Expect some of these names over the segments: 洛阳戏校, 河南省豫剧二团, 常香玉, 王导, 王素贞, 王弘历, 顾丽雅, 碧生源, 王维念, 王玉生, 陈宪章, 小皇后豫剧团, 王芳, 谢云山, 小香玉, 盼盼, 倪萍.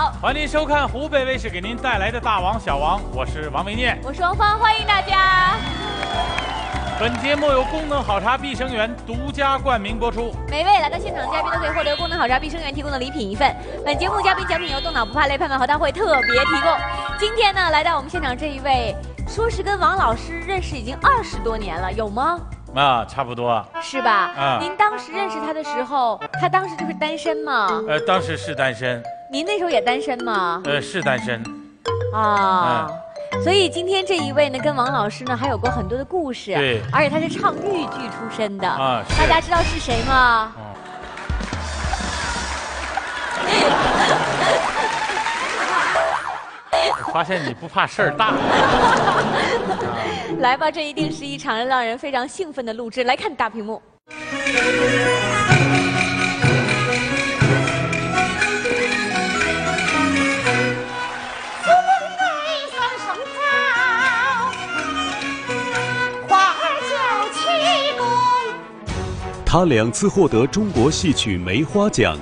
好，欢迎收看湖北卫视给您带来的《大王小王》，我是王维念，我是王芳，欢迎大家。本节目由功能好茶碧生源独家冠名播出，每位来到现场的嘉宾都可以获得功能好茶碧生源提供的礼品一份。本节目嘉宾奖品由动脑不怕累盼盼和大会特别提供。今天呢，来到我们现场这一位，说是跟王老师认识已经20多年了，有吗？ 啊，差不多是吧？啊，您当时认识他的时候，他当时就是单身吗？当时是单身。您那时候也单身吗？是单身。啊，所以今天这一位呢，跟王老师呢还有过很多的故事。对，而且他是唱豫剧出身的。啊，大家知道是谁吗？我发现你不怕事儿大。来吧，这一定是一场让人非常兴奋的录制。来看大屏幕。他2次获得中国戏曲梅花奖。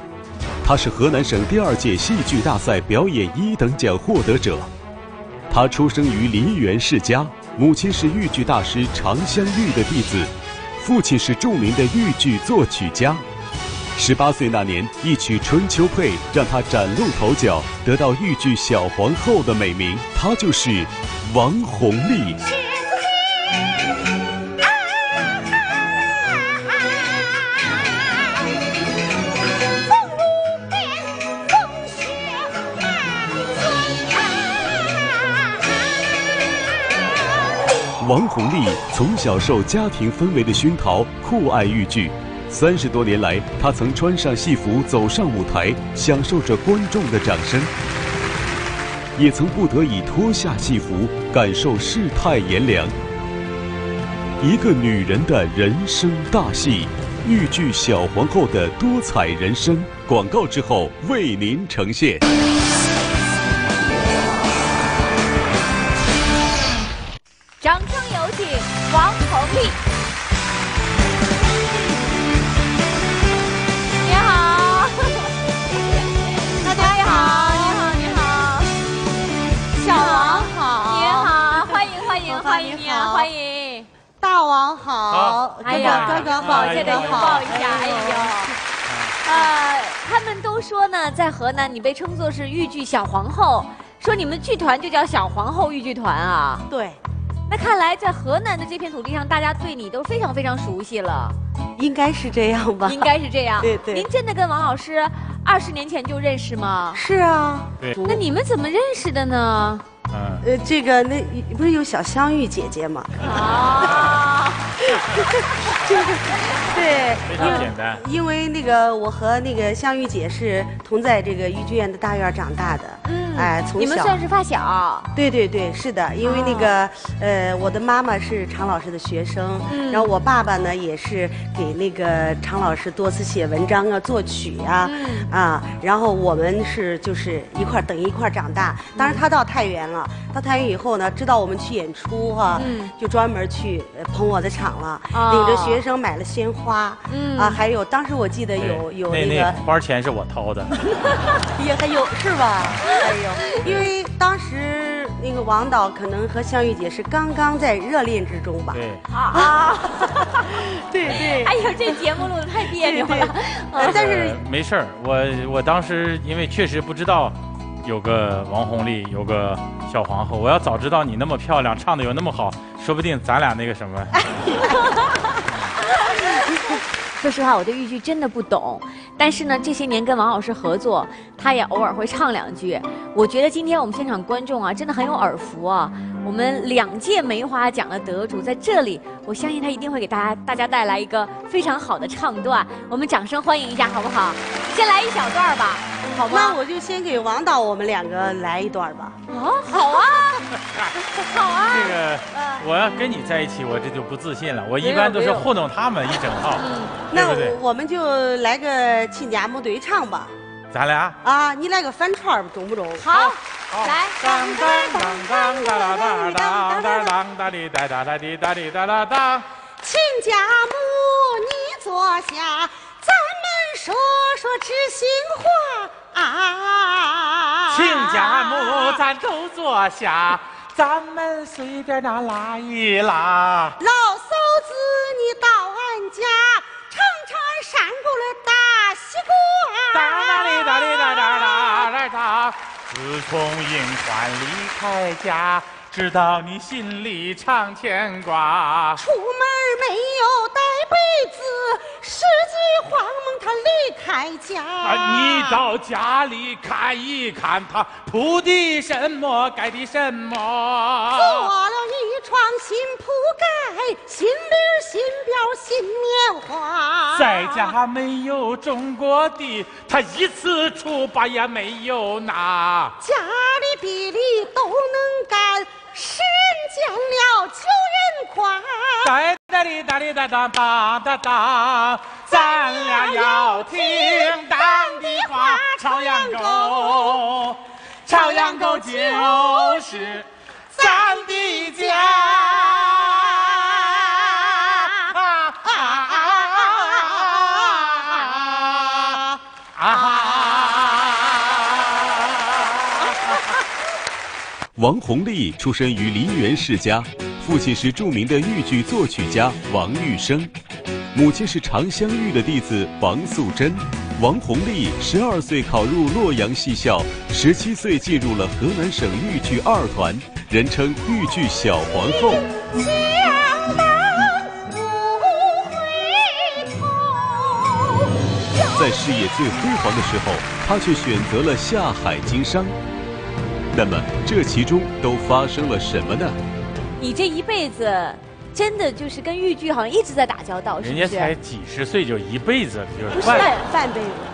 他是河南省第2届戏剧大赛表演1等奖获得者。他出生于梨园世家，母亲是豫剧大师常香玉的弟子，父亲是著名的豫剧作曲家。18岁那年，一曲《春秋配》让他崭露头角，得到豫剧小皇后的美名。她就是王弘历。 王弘历从小受家庭氛围的熏陶，酷爱豫剧。30多年来，他曾穿上戏服走上舞台，享受着观众的掌声；也曾不得已脱下戏服，感受世态炎凉。一个女人的人生大戏，豫剧小皇后的多彩人生。广告之后为您呈现。 掌声有请王弘历。你好，大家好，你好，你好，小王好，你好，欢迎欢迎欢迎你啊，欢迎，大王好，哎呀，刚刚好，现在拥抱一下，哎呦，他们都说呢，在河南你被称作是豫剧小皇后，说你们剧团就叫小皇后豫剧团啊，对。 那看来，在河南的这片土地上，大家对你都非常非常熟悉了，应该是这样吧？应该是这样。对对。您真的跟王老师20年前就认识吗？是啊。对。那你们怎么认识的呢？这个那不是有小香玉姐姐吗？啊。这个对，非常简单。因为那个我和那个香玉姐是同在这个豫剧院的大院长大的。嗯。 哎，从小你们算是发小？对对对，是的，因为那个我的妈妈是常老师的学生，然后我爸爸呢也是给那个常老师多次写文章啊、作曲啊，然后我们是就是一块长大。当然他到太原了，到太原以后呢，知道我们去演出哈，就专门去捧我的场了，领着学生买了鲜花，啊，还有当时我记得有那个花钱是我掏的，也还有是吧？哎呦。 因为当时那个王导可能和香玉姐是刚刚在热恋之中吧？对啊，对对。哎呦，这节目录的太别扭了。但是没事儿，我当时因为确实不知道有个王弘历，有个小皇后。我要早知道你那么漂亮，唱的又那么好，说不定咱俩那个什么。说实话，我对豫剧真的不懂，但是呢，这些年跟王老师合作，他也偶尔会唱2句。我觉得今天我们现场观众啊，真的很有耳福啊。我们2届梅花奖的得主在这里，我相信他一定会给大家带来一个非常好的唱段。我们掌声欢迎一下，好不好？先来一小段吧，好吗？那我就先给王导我们2个来一段吧。哦，好啊，好啊。这个我要跟你在一起，我这就不自信了。我一般都是糊弄他们一整套。 那我们就来个亲家母对唱吧，咱俩啊，你来个反串吧，中不中？好，来。当当当当啦啦当当当当滴哒哒哒滴哒滴哒啦当。亲家母，你坐下，咱们说说知心话。啊！亲家母，咱都坐下，咱们随便那拉一拉。老嫂子，你到俺家尝尝山沟的大西瓜。哒啦哩哒哩哒哒哒啦哒。自从银环离开家，知道你心里常牵挂。出门没有带被子，实际慌忙他离开家。你到家里看一看他，铺的什么，盖的什么。做了一床新铺盖，新驴新膘新棉花。在家没有种过地，他一次出把也没有拿。家里比例都能干。身见了求人夸，哒哒哩哒哩哒哒吧哒哒，咱俩要听党的话，炒羊羔，炒羊羔就是咱的家。王洪立出身于梨园世家，父亲是著名的豫剧作曲家王玉生，母亲是常香玉的弟子王素贞。王洪立12岁考入洛阳戏校，17岁进入了河南省豫剧2团，人称豫剧小皇后。在事业最辉煌的时候，他却选择了下海经商。那么这其中都发生了什么呢？你这一辈子真的就是跟豫剧好像一直在打交道，是不是？人家才几十岁就一辈子，就是不是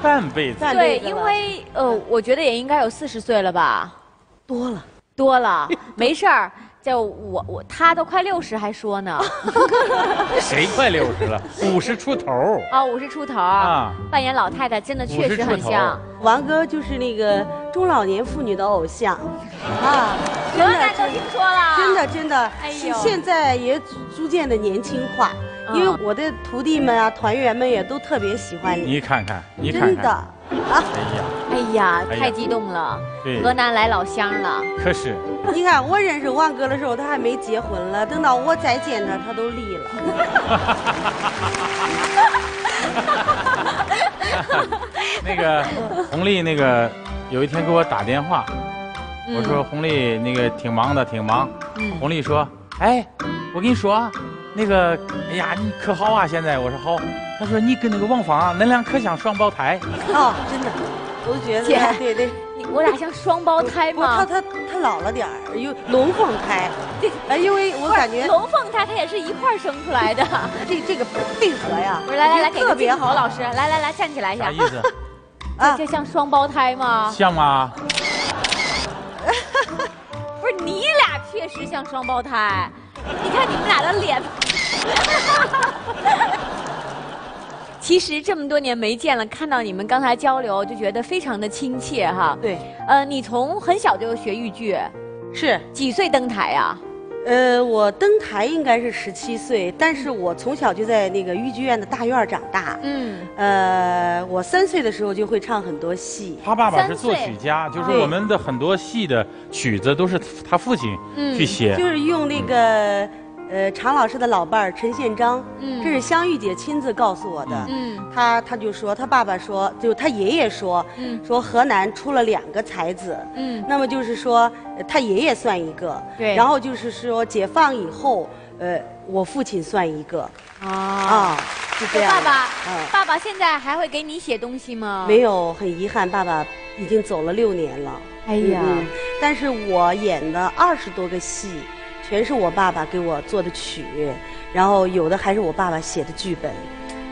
半辈子。对，因为我觉得也应该有40岁了吧，多了，没事儿。叫他都快60还说呢，谁快60了？50出头啊，50出头啊，扮演老太太真的确实很像。王哥就是那个中老年妇女的偶像啊，真的都听说了，真的，现在也逐渐的年轻化，因为我的徒弟们啊、团员们也都特别喜欢你。你看看，真的。哎呀，太激动了！河南来老乡了。可是，你看我认识王哥的时候，他还没结婚了。等到我再见他，他都离了。那个洪丽，那个有一天给我打电话，我说洪丽那个挺忙。洪丽说：“哎，我跟你说啊，那个哎呀，你可好啊？现在。”我说好。他说：“你跟那个王芳啊，恁俩可像双胞胎。”哦，真的，我觉得。姐，对，我俩像双胞胎吗？他老了点儿，有龙凤胎。对，因为我感觉龙凤胎，他也是一块生出来的。这个配合呀，我说来，给特别好，老师，来，站起来一下。啥意思？啊，这像双胞胎吗？像吗？不是，你俩确实像双胞胎。你看你们俩的脸。其实这么多年没见了，看到你们刚才交流，就觉得非常的亲切哈。对，你从很小就学豫剧，是几岁登台啊？我登台应该是17岁，但是我从小就在那个豫剧院的大院长大。我3岁的时候就会唱很多戏。他爸爸是作曲家，就是我们的很多戏的曲子都是他父亲去写，就是用那个。常老师的老伴儿陈宪章，这是香玉姐亲自告诉我的。他就说，他爸爸说，就他爷爷说，说河南出了2个才子，那么就是说他爷爷算一个，对，然后就是说解放以后，我父亲算一个，啊，是这样。爸爸现在还会给你写东西吗？没有，很遗憾，爸爸已经走了6年了。哎呀，但是我演了20多个戏。全是我爸爸给我做的曲，然后有的还是我爸爸写的剧本。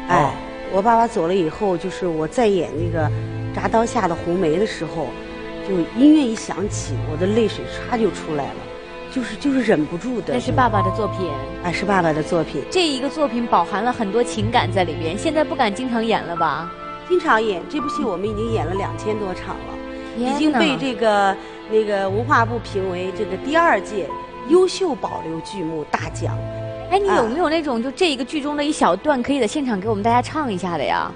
哎，我爸爸走了以后，就是我在演那个《铡刀下的红梅》的时候，就音乐一响起，我的泪水唰就出来了，就是忍不住的。那是爸爸的作品。哎，是爸爸的作品。这一个作品饱含了很多情感在里边，现在不敢经常演了吧？经常演这部戏，我们已经演了2000多场了，已经被这个文化部评为这个第2届。优秀保留剧目大奖。哎，你有没有那种就这一个剧中的一小段，可以在现场给我们大家唱一下的呀？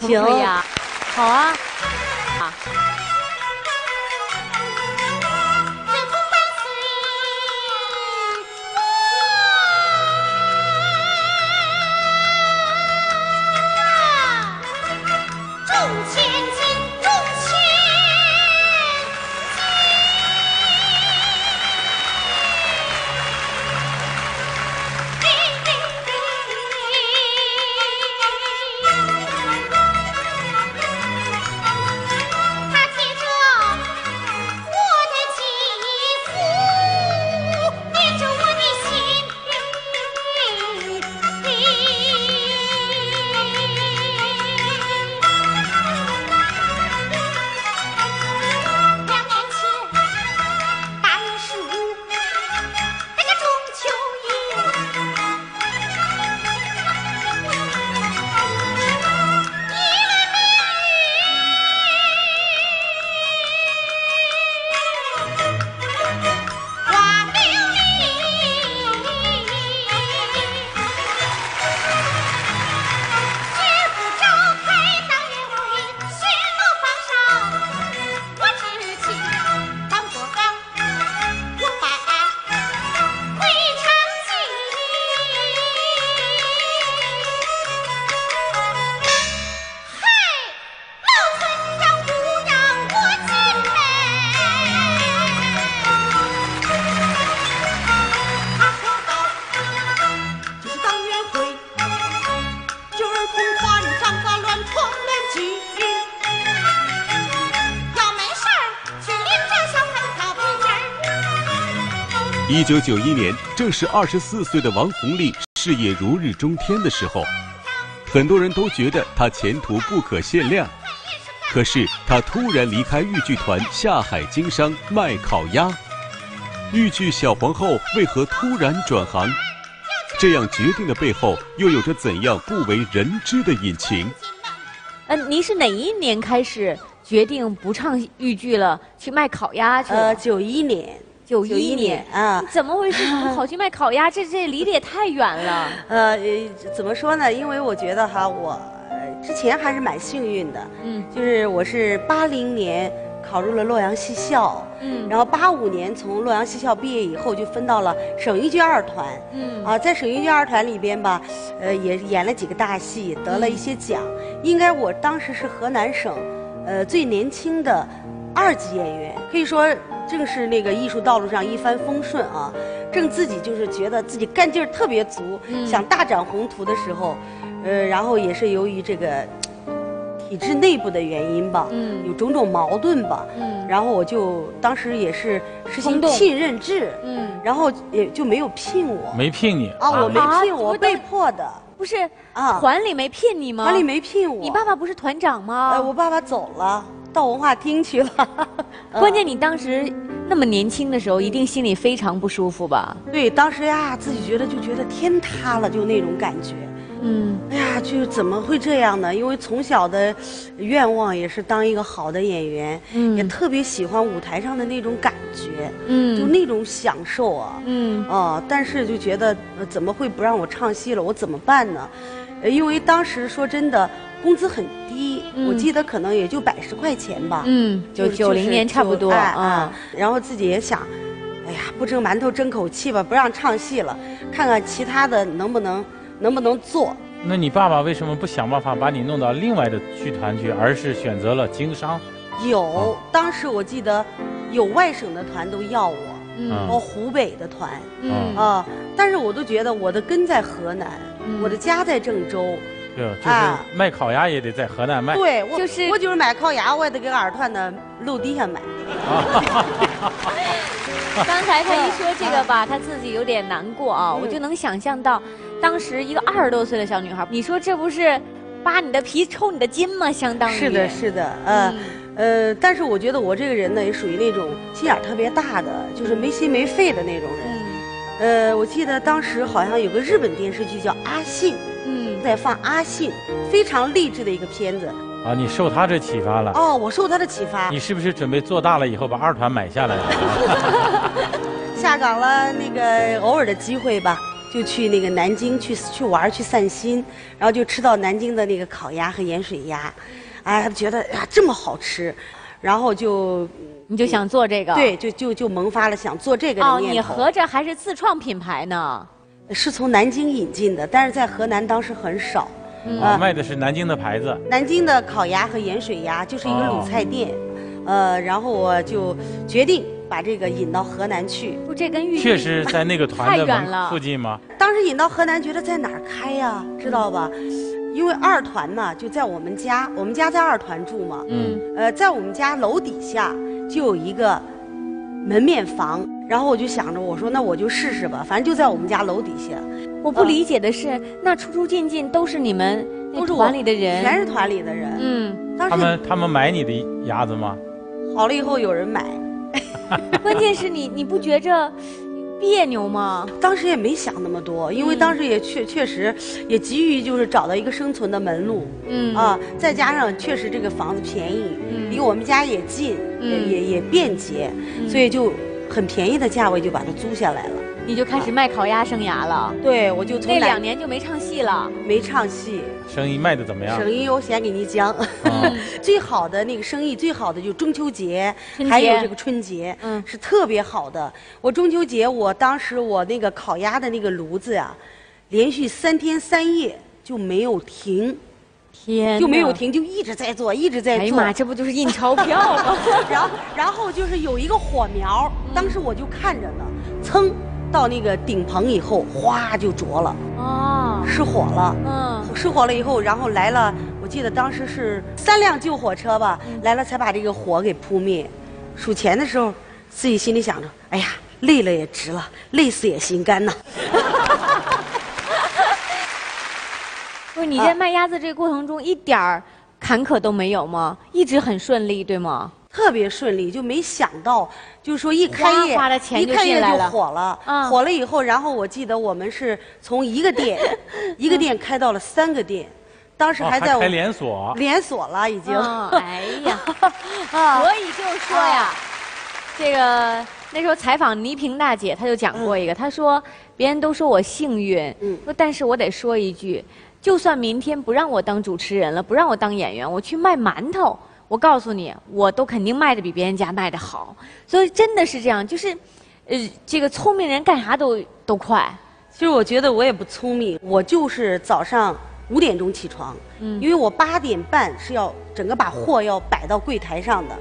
行呀，好啊。1991年，正是24岁的王红利事业如日中天的时候，很多人都觉得她前途不可限量。可是她突然离开豫剧团，下海经商卖烤鸭。豫剧小皇后为何突然转行？这样决定的背后，又有着怎样不为人知的隐情？您是哪一年开始决定不唱豫剧了，去卖烤鸭去了？91年。91年啊，怎么回事？怎么跑去卖烤鸭？这离得也太远了。怎么说呢？因为我觉得哈，我之前还是蛮幸运的。嗯，就是我是80年考入了洛阳戏校，嗯，然后85年从洛阳戏校毕业以后，就分到了省豫剧二团。嗯，啊，在省豫剧二团里边吧，也演了几个大戏，得了一些奖。应该我当时是河南省，最年轻的2级演员，可以说。正是那个艺术道路上一帆风顺啊，正自己就是觉得自己干劲儿特别足，想大展宏图的时候，然后也是由于这个体制内部的原因吧，有种种矛盾吧，然后我就当时也是实行聘任制，然后也就没有聘我，没聘你啊，我没聘我，被迫的。不是啊，团里没聘你吗？团里没聘我。你爸爸不是团长吗？我爸爸走了。到文化厅去了，关键你当时那么年轻的时候，一定心里非常不舒服吧？对，当时呀，自己觉得天塌了，就那种感觉。嗯，哎呀，就怎么会这样呢？因为从小的愿望也是当一个好的演员，也特别喜欢舞台上的那种感觉，就那种享受啊，但是就觉得怎么会不让我唱戏了？我怎么办呢？因为当时说真的。工资很低，我记得可能也就100块钱吧。嗯，就90年差不多啊。然后自己也想，哎呀，不蒸馒头争口气吧，不让唱戏了，看看其他的能不能做。那你爸爸为什么不想办法把你弄到另外的剧团去，而是选择了经商？有，当时我记得有外省的团都要我，包括湖北的团，啊，但是我都觉得我的根在河南，我的家在郑州。就是卖烤鸭也得在河南卖。对，我就是买烤鸭，我也得给二团的路底下买。刚才他一说这个吧，他自己有点难过啊，我就能想象到，当时一个20多岁的小女孩，你说这不是扒你的皮抽你的筋吗？相当于。是的，是的，但是我觉得我这个人呢，也属于那种心眼特别大的，就是没心没肺的那种人。我记得当时好像有个日本电视剧叫《阿信》。在放《阿信》，非常励志的一个片子啊！你受他这启发了？哦，我受他的启发。你是不是准备做大了以后把二团买下来了？下岗了，那个偶尔的机会吧，就去那个南京去玩去散心，然后就吃到南京的那个烤鸭和盐水鸭，哎，觉得呀这么好吃，然后就。你就想做这个？对，就萌发了想做这个的念头。哦，你合着还是自创品牌呢？是从南京引进的，但是在河南当时很少。卖的是南京的牌子。南京的烤鸭和盐水鸭就是一个鲁菜店，然后我就决定把这个引到河南去。这跟豫剧确实在那个团的附近吗？当时引到河南，觉得在哪儿开呀？知道吧？因为二团嘛就在我们家，我们家在二团住嘛。在我们家楼底下就有一个门面房。然后我就想着，我说那我就试试吧，反正就在我们家楼底下。我不理解的是，那出出进进都是你们，都是团里的人，全是团里的人。他们买你的鸭子吗？好了以后有人买。关键是你不觉着别扭吗？当时也没想那么多，因为当时也确实也急于就是找到一个生存的门路。再加上确实这个房子便宜，离我们家也近，也便捷，所以就。很便宜的价位就把它租下来了，你就开始卖烤鸭生涯了。对，我就从那2年就没唱戏了，没唱戏。生意卖的怎么样？生意我先给你讲，最好的那个生意最好的就中秋节，还有这个春节，是特别好的。我中秋节我当时我那个烤鸭的那个炉子呀，连续3天3夜就没有停。就没有停，就一直在做，一直在做。哎呀妈，这不就是印钞票吗？然后就是有一个火苗，当时我就看着呢，噌到那个顶棚以后，哗就着了，失火了。失火了以后，然后来了，我记得当时是3辆救火车吧，来了才把这个火给扑灭。数钱的时候，自己心里想着，哎呀，累了也值了，累死也心甘呐。不是你在卖鸭子这个过程中一点儿坎坷都没有吗？一直很顺利，对吗？ 特别顺利，就没想到，就是说一开业，就火了，火了以后，然后我记得我们是从一个店，一个店开到了3个店，当时还在我们连锁了已经。哎呀，所以就说呀，这个那时候采访倪萍大姐，她就讲过一个，她说别人都说我幸运，说但是我得说一句，就算明天不让我当主持人了，不让我当演员，我去卖馒头。 我告诉你，我都肯定卖的比别人家卖的好，所以真的是这样，就是，这个聪明人干啥都快。其实我觉得我也不聪明，我就是早上5点钟起床，因为我8点半是要整个把货要摆到柜台上的。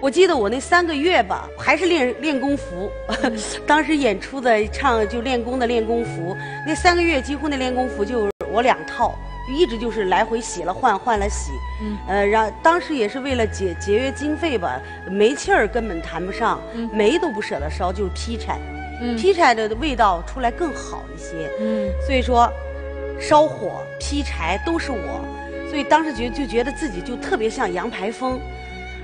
我记得我那3个月吧，还是练功服，当时演出的唱就练功服，那3个月几乎那练功服就我2套。 一直就是来回洗了换，换了洗，然当时也是为了节约经费吧，煤气儿根本谈不上，煤都不舍得烧，就是劈柴，劈柴的味道出来更好一些，所以说，烧火劈柴都是我，所以当时就觉得自己就特别像杨排风，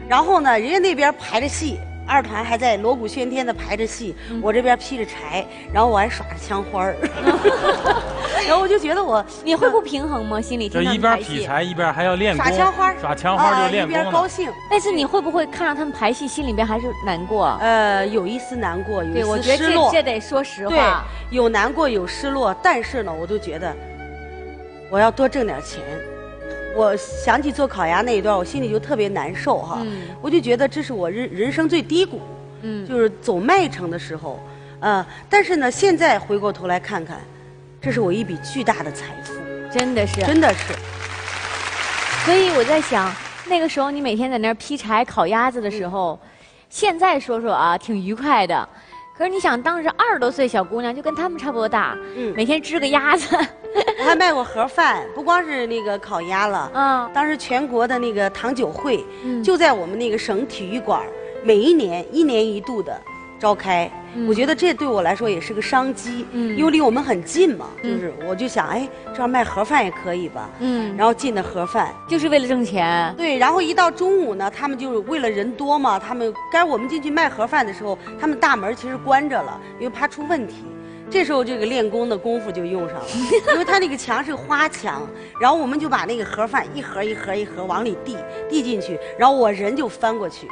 然后呢，人家那边排着戏，2团还在锣鼓喧天的排着戏，我这边劈着柴，然后我还耍着枪花儿。然后我就觉得你会不平衡吗？心里就一边劈柴一边还要练功，耍枪花就练功了。一边高兴，但是你会不会看到他们排戏，心里边还是难过？有一丝难过，有一丝失落。对，我觉得这得说实话。对，有难过，有失落，但是呢，我就觉得我要多挣点钱。我想起做烤鸭那一段，我心里就特别难受哈。我就觉得这是我人生最低谷，就是走麦城的时候，但是呢，现在回过头来看看。 这是我一笔巨大的财富，真的是，真的是。所以我在想，那个时候你每天在那儿劈柴、烤鸭子的时候，现在说说啊，挺愉快的。可是你想，当时20多岁小姑娘就跟他们差不多大，每天支个鸭子，我还卖过盒饭，不光是那个烤鸭了，当时全国的那个糖酒会，就在我们那个省体育馆，每一年一度的。 召开，我觉得这对我来说也是个商机，因为离我们很近嘛，就是我就想，哎，这样卖盒饭也可以吧，然后进的盒饭就是为了挣钱，对，然后一到中午呢，他们就为了人多嘛，他们该我们进去卖盒饭的时候，他们大门其实关着了，因为怕出问题。 这时候这个练功的功夫就用上了，因为他那个墙是花墙，然后我们就把那个盒饭一盒往里递进去，然后我人就翻过去，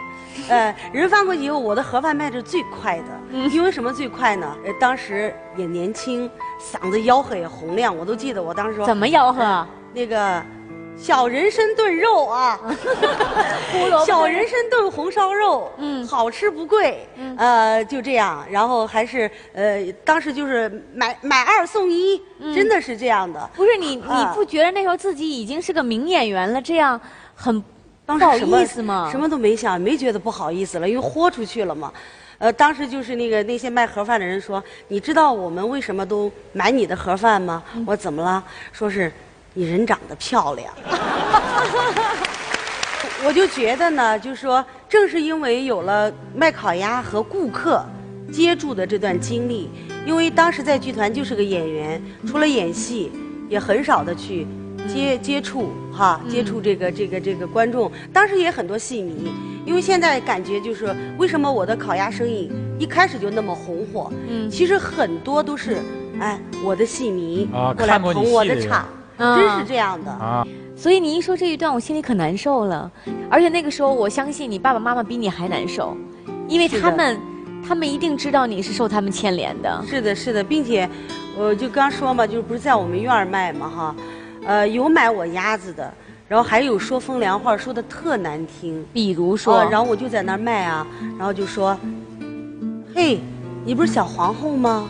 人翻过去以后，我的盒饭卖的是最快的，因为什么最快呢？当时也年轻，嗓子吆喝也洪亮，我都记得我当时说怎么吆喝、那个。 小人参炖肉啊，小人参炖红烧肉，好吃不贵，就这样。然后还是当时就是买2送1，真的是这样的。不是你不觉得那时候自己已经是个名演员了，这样很不好意思吗？什么都没想，没觉得不好意思了，因为豁出去了嘛。 当时就是那些卖盒饭的人说，你知道我们为什么都买你的盒饭吗？我怎么了？说是。 你人长得漂亮，我就觉得呢，就是说，正是因为有了卖烤鸭和顾客接触的这段经历，因为当时在剧团就是个演员，除了演戏，也很少的去接触这个观众。当时也很多戏迷，因为现在感觉就是为什么我的烤鸭生意一开始就那么红火？其实很多都是哎我的戏迷过来捧我的场。 真是这样的啊！所以你一说这一段，我心里可难受了。而且那个时候，我相信你爸爸妈妈比你还难受，因为他们一定知道你是受他们牵连的。是的，是的，并且我就刚说嘛，就是不是在我们院儿卖嘛哈，有买我鸭子的，然后还有说风凉话，说的特难听。比如说，然后我就在那儿卖啊，然后就说：“嘿，你不是小皇后吗？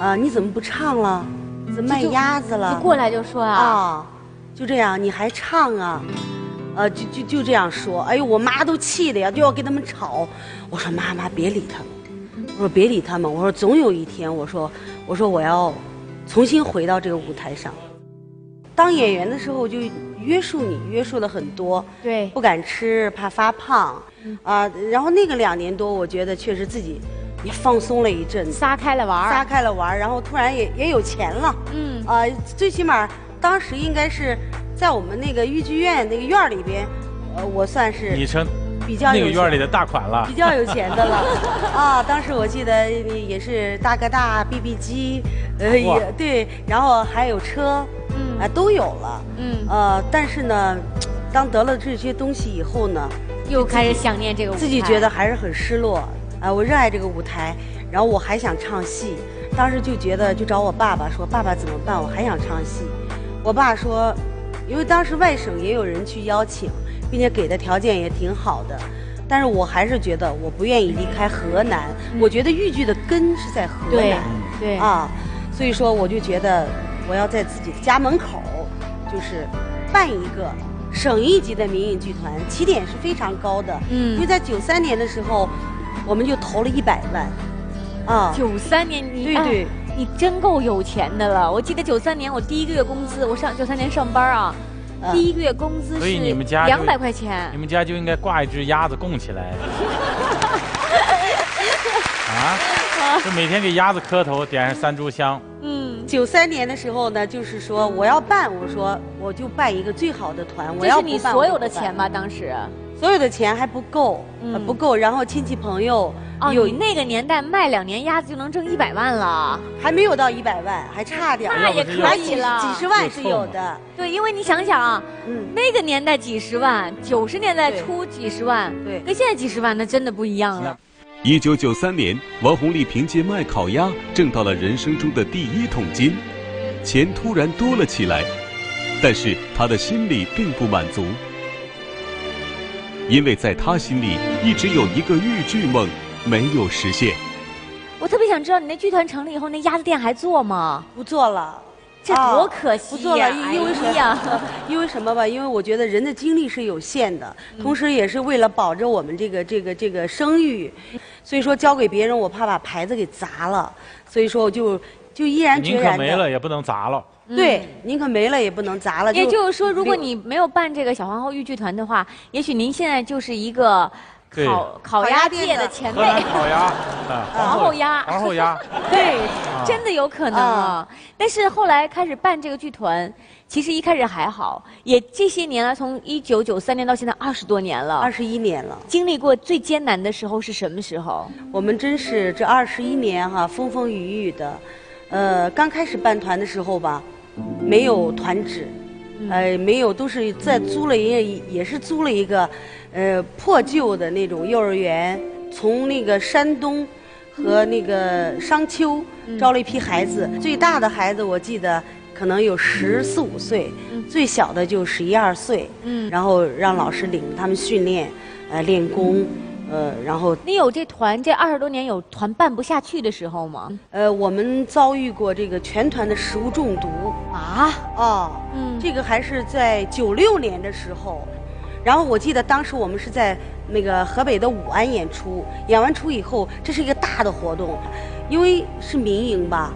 啊，你怎么不唱了？” 卖鸭子了，就过来就说啊，就这样，你还唱啊，就这样说，哎呦，我妈都气的呀，就要跟他们吵。我说妈别理他们，我说别理他们，我说总有一天，我说我要重新回到这个舞台上。当演员的时候就约束你，约束了很多，对，不敢吃，怕发胖，然后那个2年多，我觉得确实自己也放松了一阵子，撒开了玩，撒开了玩，然后突然也有钱了，嗯，啊、最起码当时应该是在我们那个豫剧院那个院里边，我算是你成比较那个院里的大款了，比较有钱的了，啊，当时我记得也是大哥大、BB 机，也对，然后还有车，嗯，啊都有了，嗯，但是呢，当得了这些东西以后呢，又开始想念这个舞台，自己觉得还是很失落。 啊，我热爱这个舞台，然后我还想唱戏，当时就觉得就找我爸爸说：“爸爸怎么办？我还想唱戏。”我爸说：“因为当时外省也有人去邀请，并且给的条件也挺好的，但是我还是觉得我不愿意离开河南。我觉得豫剧的根是在河南，对啊，所以说我就觉得我要在自己的家门口，就是办一个。” 省一级的民营剧团起点是非常高的，嗯，因为在93年的时候，我们就投了100万，啊，93年你对对、啊，你真够有钱的了。我记得93年我第一个月工资，我上93年上班啊，第一个月工资是200块钱，你们家就应该挂一只鸭子供起来，啊，就每天给鸭子磕头，点上3炷香。 93年的时候呢，就是说我要办，我说我就办一个最好的团。我要你所有的钱吧，当时所有的钱还不够，不够。然后亲戚朋友有那个年代卖2年鸭子就能挣100万了，还没有到100万，还差点。那也可以了，几十万是有的。对，因为你想想啊，那个年代几十万，90年代初几十万，对，跟现在几十万那真的不一样了。 1993年，王红利凭借卖烤鸭挣到了人生中的第1桶金，钱突然多了起来，但是他的心里并不满足，因为在他心里一直有一个豫剧梦没有实现。我特别想知道，你那剧团成立以后，那鸭子店还做吗？不做了，这多可惜呀！不做了，因为什么？因为什么吧？因为我觉得人的精力是有限的，同时也是为了保着我们这个声誉。 所以说交给别人，我怕把牌子给砸了，所以说我就毅然决然的。宁可没了也不能砸了。对，宁可没了也不能砸了。也就是说，如果你没有办这个小皇后豫剧团的话，也许您现在就是一个烤鸭界的前辈。烤鸭，皇后鸭。对，真的有可能啊。但是后来开始办这个剧团，其实一开始还好，也这些年了，从1993年到现在20多年了，21年了。经历过最艰难的时候是什么时候？我们真是这21年哈，风风雨雨的。刚开始办团的时候吧，没有团址，没有，都是在租了也是租了一个，破旧的那种幼儿园，从那个山东。 和那个商丘招了一批孩子，最大的孩子我记得可能有14、15岁，最小的就11、12岁。然后让老师领他们训练，练功，然后你有这团这20多年有团办不下去的时候吗？我们遭遇过这个全团的食物中毒啊哦，这个还是在96年的时候。 然后我记得当时我们是在那个河北的武安演出，演完出以后，这是一个大的活动，因为是民营吧，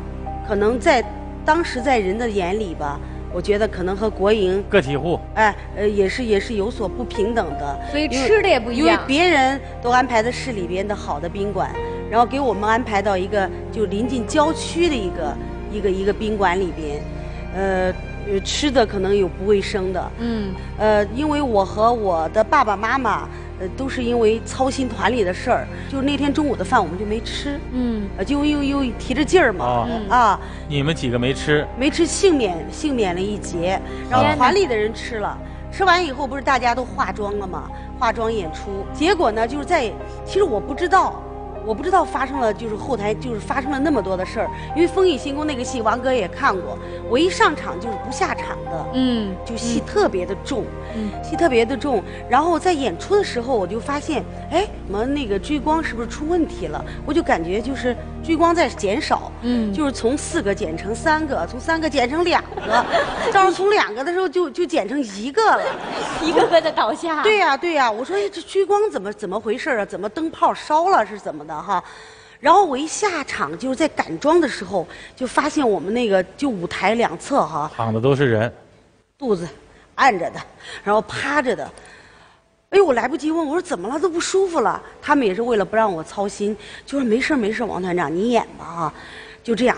可能在当时在人的眼里吧，我觉得可能和国营个体户，哎，也是有所不平等的，所以吃的也不一样，因为别人都安排的市里边的好的宾馆，然后给我们安排到一个就临近郊区的一个宾馆里边，吃的可能有不卫生的，因为我和我的爸爸妈妈，都是因为操心团里的事儿，就是那天中午的饭我们就没吃，就又提着劲儿嘛，啊，你们几个没吃，幸免了一劫，然后团里的人吃了，吃完以后不是大家都化妆了嘛，化妆演出，结果呢就是在，其实我不知道发生了，就是后台就是发生了那么多的事儿，因为《风雨星宫》那个戏，王哥也看过，我一上场就是不下场的，就戏特别的重，戏特别的重。然后在演出的时候，我就发现，哎，我们那个追光是不是出问题了？我就感觉就是追光在减少，就是从4个减成3个，从3个减成2个，到时候从2个的时候就减成1个了，一个个的倒下。对呀，我说哎，这追光怎么回事啊？怎么灯泡烧了是怎么的？ 哈，然后我一下场就是在赶妆的时候，就发现我们那个就舞台两侧哈，躺的都是人，肚子按着的，然后趴着的，哎呦，我来不及问，我说怎么了？都不舒服了。他们也是为了不让我操心，就说没事没事，王团长你演吧啊，就这样。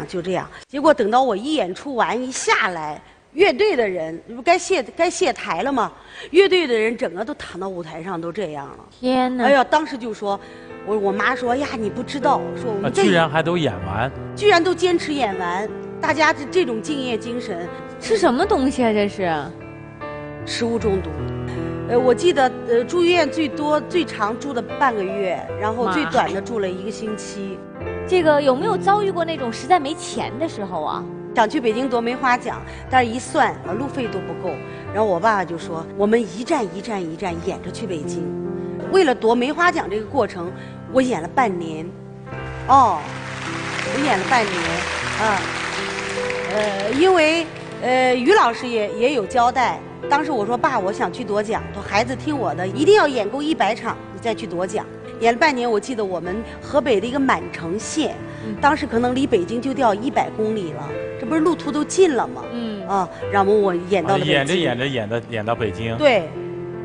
结果等到我一演出完一下来，乐队的人不该卸台了吗？乐队的人整个都躺到舞台上，都这样了。天哪！哎呀，当时就说，我妈说呀，你不知道，说我们居然还都演完，居然都坚持演完，大家这种敬业精神，吃什么东西啊？这是食物中毒。我记得，住院最长住了半个月，然后最短的住了1个星期。这个有没有遭遇过那种实在没钱的时候啊？想去北京夺梅花奖，但是一算啊，路费都不够。然后我爸爸就说，我们一站演着去北京。为了夺梅花奖这个过程，我演了半年。哦，我演了半年啊。因为于老师也有交代，当时我说爸，我想去夺奖，说孩子听我的，一定要演够100场，你再去夺奖。演了半年，我记得我们河北的一个满城县，当时可能离北京就掉100公里了，这不是路途都近了吗？嗯啊，然后我演到了北京，演到北京，对，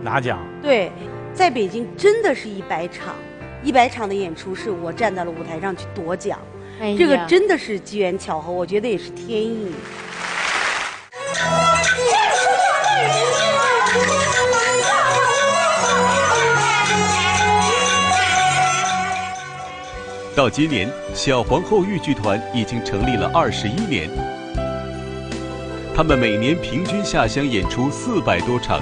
拿奖，对，在北京真的是100场，100场的演出是我站在了舞台上去夺奖，哎、这个真的是机缘巧合，我觉得也是天意。到今年，小皇后豫剧团已经成立了21年，他们每年平均下乡演出400多场，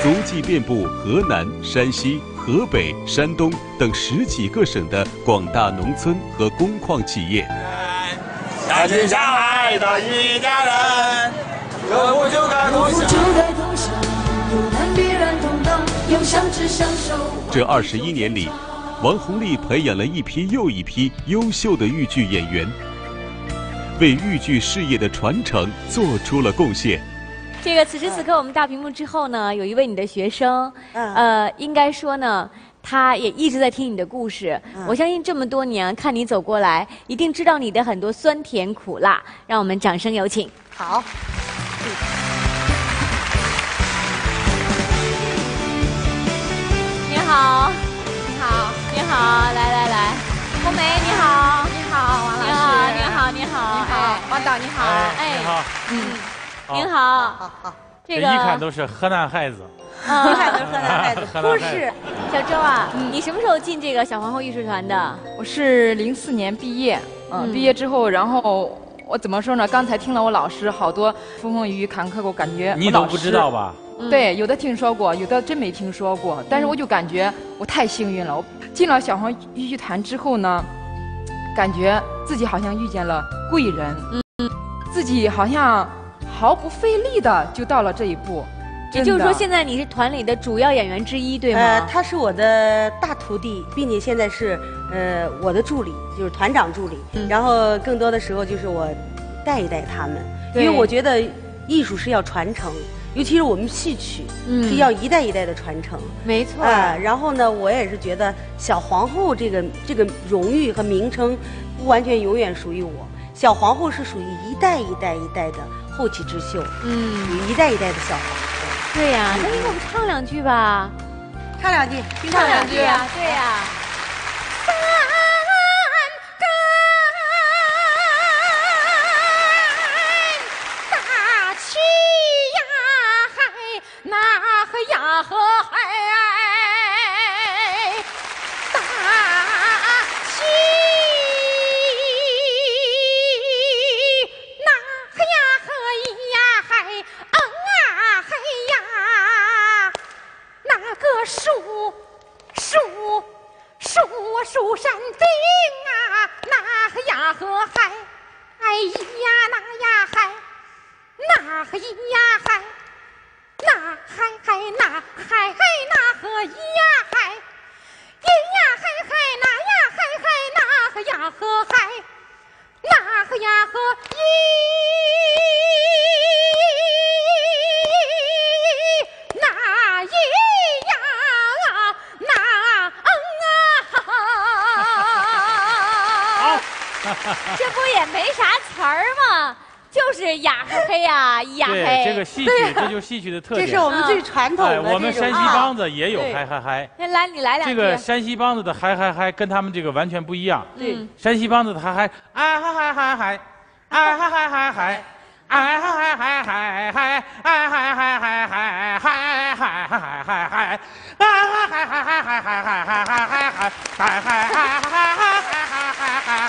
足迹遍布河南、山西、河北、山东等10几个省的广大农村和工矿企业。想去上海的一家人，可不就该同享。这21年里，王红丽培养了一批又一批优秀的豫剧演员，为豫剧事业的传承做出了贡献。这个此时此刻我们大屏幕之后呢，有一位你的学生，应该说呢，他也一直在听你的故事。我相信这么多年看你走过来，一定知道你的很多酸甜苦辣。让我们掌声有请。好。你好，来，红梅你好，王老师你好，王导你好，哎你好，您好，好，这个一看都是河南孩子，不是，小周啊，你什么时候进这个小皇后艺术团的？我是04年毕业，毕业之后，然后我怎么说呢？刚才听了我老师好多风风雨雨坎坷，我感觉你都不知道吧？对，有的听说过，有的真没听说过。但是我就感觉我太幸运了。我进了小皇后豫剧团之后呢，感觉自己好像遇见了贵人，自己好像毫不费力的就到了这一步。也就是说，现在你是团里的主要演员之一，对吗？他是我的大徒弟，并且现在是我的助理，就是团长助理。然后更多的时候就是我带一带他们，因为我觉得艺术是要传承。尤其是我们戏曲是要一代一代的传承，没错啊。然后呢，我也是觉得小皇后这个荣誉和名称，不完全永远属于我。小皇后是属于一代一代的后起之秀，属于一代的小皇后。对呀，那你给我们唱两句吧，唱两句啊，对呀。就是雅和黑啊，雅黑。这个戏曲，这就是戏曲的特点。这是我们最传统的。我们山西梆子也有嗨嗨嗨。来，你来两句。这个山西梆子的嗨嗨嗨跟他们这个完全不一样。对。山西梆子的嗨嗨，哎嗨嗨嗨嗨，哎嗨嗨嗨嗨，哎嗨嗨嗨嗨嗨，哎嗨嗨嗨嗨嗨嗨嗨嗨嗨，哎嗨嗨嗨嗨嗨嗨嗨嗨嗨嗨嗨嗨嗨。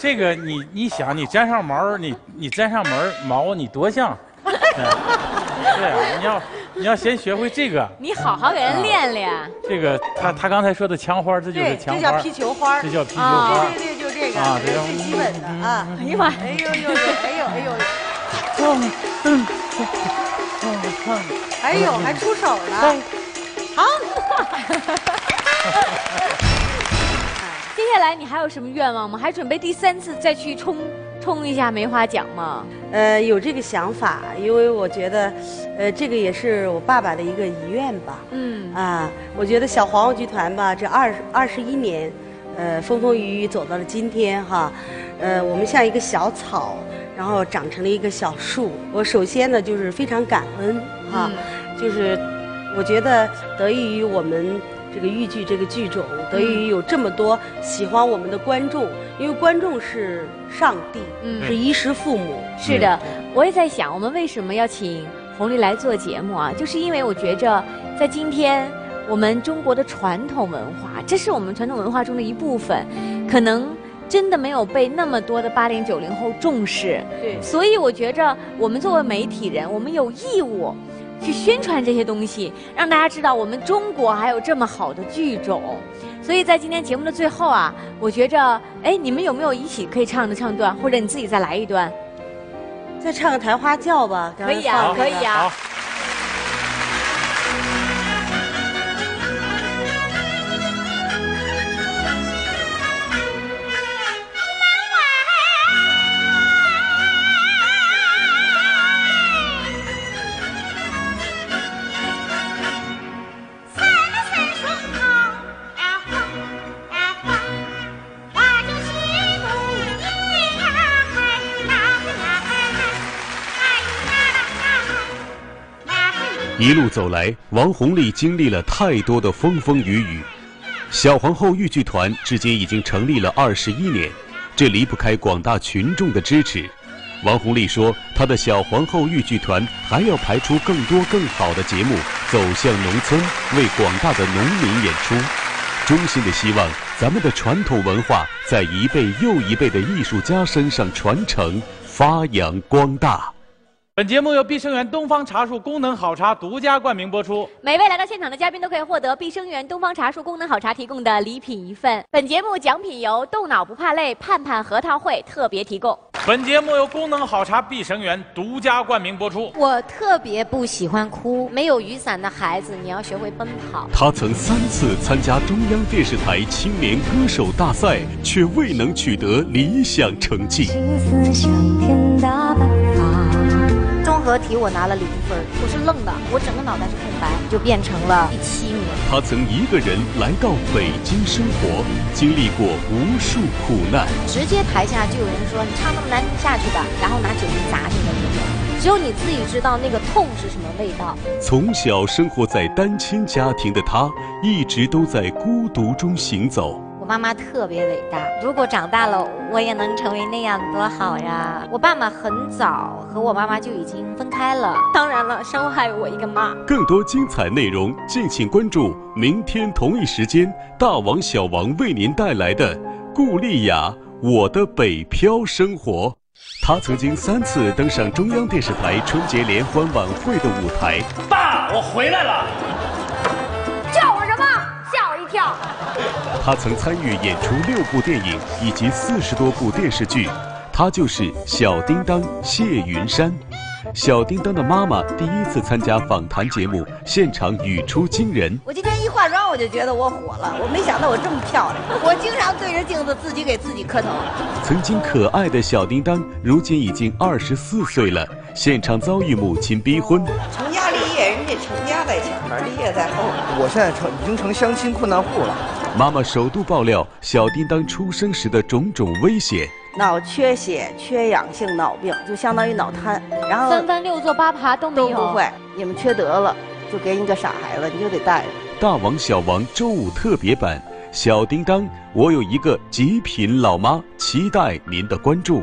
这个你想，你粘上毛，你粘上毛，你多像。 对，你要先学会这个，你好好给人练练。这个他刚才说的枪花，这就是枪花，这叫皮球花，这叫皮球花。对，就这个啊，这是基本的啊。哎呀妈！哎呦！哎呦，还出手了。好。接下来你还有什么愿望吗？还准备第三次再去冲一下梅花奖吗？有这个想法，因为我觉得，这个也是我爸爸的一个遗愿吧。我觉得小皇后剧团吧，这21年，风风雨雨走到了今天哈，我们像一个小草，然后长成了一个小树。我首先呢就是非常感恩哈，就是我觉得得益于我们。 这个豫剧这个剧种得益于有这么多喜欢我们的观众，因为观众是上帝，是衣食父母。是的，我也在想，我们为什么要请红丽来做节目啊？就是因为我觉着，在今天我们中国的传统文化，这是我们传统文化中的一部分，可能。 真的没有被那么多的80、90后重视，对，所以我觉着我们作为媒体人，我们有义务去宣传这些东西，让大家知道我们中国还有这么好的剧种。所以在今天节目的最后啊，我觉着，哎，你们有没有一起可以唱的唱段，或者你自己再来一段，再唱个《台花轿》吧？可以啊，可以啊。 一路走来，王红丽经历了太多的风风雨雨。小皇后豫剧团至今已经成立了21年，这离不开广大群众的支持。王红丽说，她的小皇后豫剧团还要排出更多更好的节目，走向农村，为广大的农民演出。衷心的希望，咱们的传统文化在一辈又一辈的艺术家身上传承、发扬光大。 本节目由碧生源东方茶树功能好茶独家冠名播出。每位来到现场的嘉宾都可以获得碧生源东方茶树功能好茶提供的礼品一份。本节目奖品由动脑不怕累盼盼核桃会特别提供。本节目由功能好茶碧生源独家冠名播出。我特别不喜欢哭，没有雨伞的孩子，你要学会奔跑。他曾3次参加中央电视台青年歌手大赛，却未能取得理想成绩。合体我拿了0分，我是愣的，我整个脑袋是空白，就变成了第7名。他曾一个人来到北京生活，经历过无数苦难。直接台下就有人说你唱那么难听下去吧，然后拿酒精砸你的那种。 只有你自己知道那个痛是什么味道。从小生活在单亲家庭的他，一直都在孤独中行走。我妈妈特别伟大，如果长大了我也能成为那样多好呀！我爸爸很早和我妈妈就已经分开了，当然了，伤害我一个妈。更多精彩内容，敬请关注明天同一时间，大王小王为您带来的顾丽雅我的北漂生活。 他曾经3次登上中央电视台春节联欢晚会的舞台。爸，我回来了！叫我什么？吓我一跳！他曾参与演出6部电影以及40多部电视剧，他就是小叮当谢云山。小叮当的妈妈第一次参加访谈节目，现场语出惊人。我今天一化妆，我就觉得我火了，我没想到我这么漂亮。我经常对着镜子自己给自己磕头。曾经可爱的小叮当，如今已经24岁了，现场遭遇母亲逼婚。成家立业，人家成家在前面，立业在后。我现在已经成相亲困难户了。妈妈首度爆料小叮当出生时的种种危险。 脑缺血、缺氧性脑病，就相当于脑瘫，然后3翻6坐8爬都没有，都不会。你们缺德了，就给你个傻孩子，你就得带着。大王小王周5特别版，小叮当，我有一个极品老妈，期待您的关注。